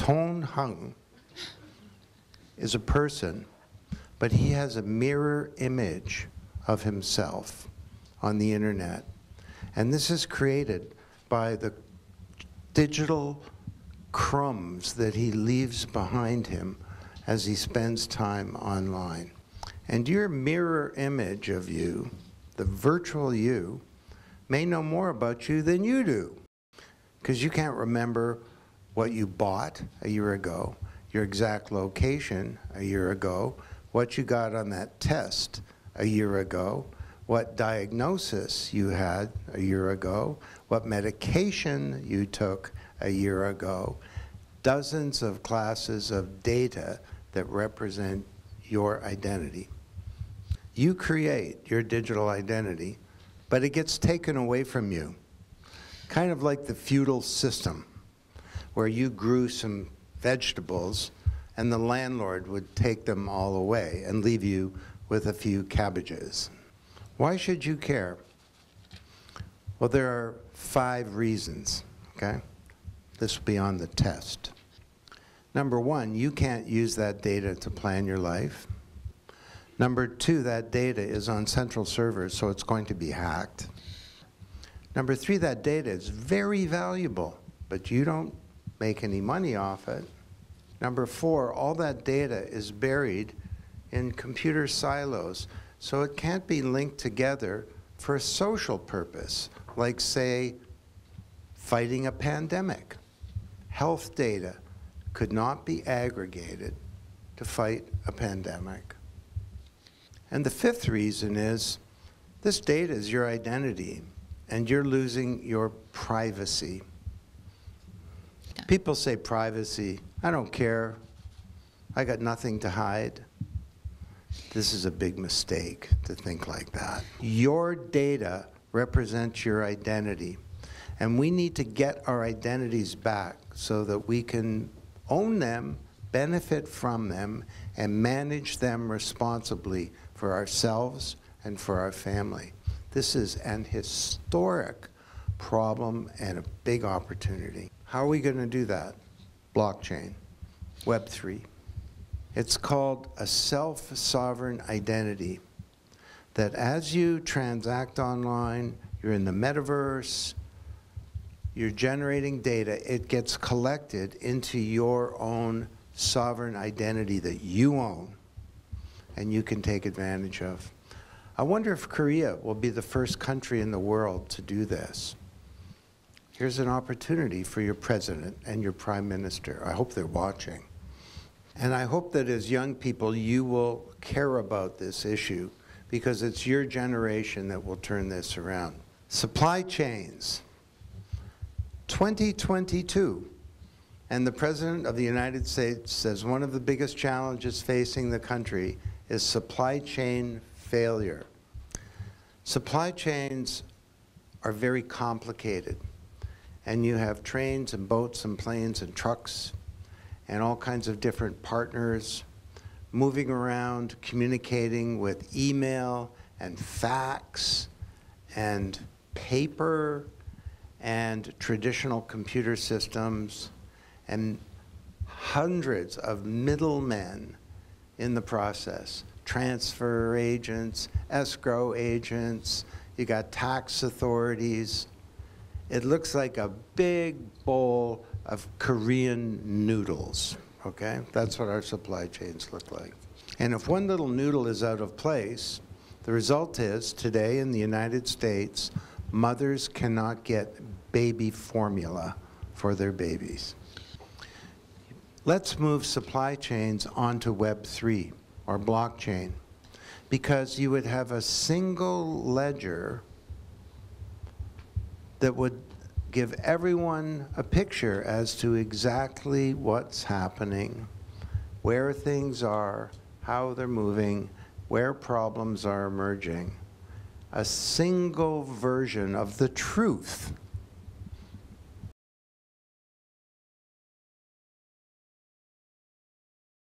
Tong Hung is a person, but he has a mirror image of himself on the internet. And this is created by the digital crumbs that he leaves behind him as he spends time online. And your mirror image of you, the virtual you, may know more about you than you do, because you can't remember what you bought a year ago, your exact location a year ago, what you got on that test a year ago, what diagnosis you had a year ago, what medication you took a year ago, dozens of classes of data that represent your identity. You create your digital identity, but it gets taken away from you, kind of like the feudal system, where you grew some vegetables and the landlord would take them all away and leave you with a few cabbages. Why should you care? Well, there are 5 reasons, okay? This will be on the test. Number 1, you can't use that data to plan your life. Number 2, that data is on central servers, so it's going to be hacked. Number 3, that data is very valuable, but you don't make any money off it. Number 4, all that data is buried in computer silos, so it can't be linked together for a social purpose, like, say, fighting a pandemic. Health data could not be aggregated to fight a pandemic. And the 5th reason is this data is your identity, and you're losing your privacy. People say privacy, I don't care, I got nothing to hide. This is a big mistake to think like that. Your data represents your identity, and we need to get our identities back so that we can own them, benefit from them, and manage them responsibly for ourselves and for our family. This is an historic problem and a big opportunity. How are we going to do that? Blockchain, Web3. It's called a self-sovereign identity, that as you transact online, you're in the metaverse, you're generating data, it gets collected into your own sovereign identity that you own and you can take advantage of. I wonder if Korea will be the first country in the world to do this. Here's an opportunity for your president and your prime minister. I hope they're watching. And I hope that as young people you will care about this issue, because it's your generation that will turn this around. Supply chains. 2022, and the President of the United States says one of the biggest challenges facing the country is supply chain failure. Supply chains are very complicated, and you have trains and boats and planes and trucks and all kinds of different partners moving around, communicating with email and fax and paper and traditional computer systems, and hundreds of middlemen in the process. Transfer agents, escrow agents, you got tax authorities. It looks like a big bowl of Korean noodles, okay? That's what our supply chains look like. And if one little noodle is out of place, the result is today in the United States, mothers cannot get baby formula for their babies. Let's move supply chains onto Web3 or blockchain, because you would have a single ledger that would give everyone a picture as to exactly what's happening, where things are, how they're moving, where problems are emerging. A single version of the truth